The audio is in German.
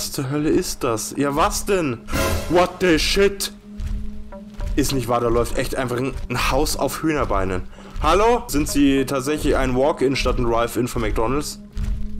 Was zur Hölle ist das? Ja, was denn? What the shit? Ist nicht wahr, da läuft echt einfach ein Haus auf Hühnerbeinen. Hallo? Sind Sie tatsächlich ein Walk-In statt ein Drive-In von McDonald's?